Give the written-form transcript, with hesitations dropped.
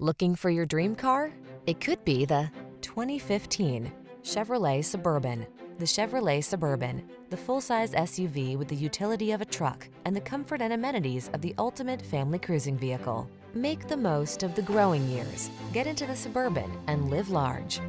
Looking for your dream car? It could be the 2015 Chevrolet Suburban. The Chevrolet Suburban, the full-size SUV with the utility of a truck and the comfort and amenities of the ultimate family cruising vehicle. Make the most of the growing years. Get into the Suburban and live large.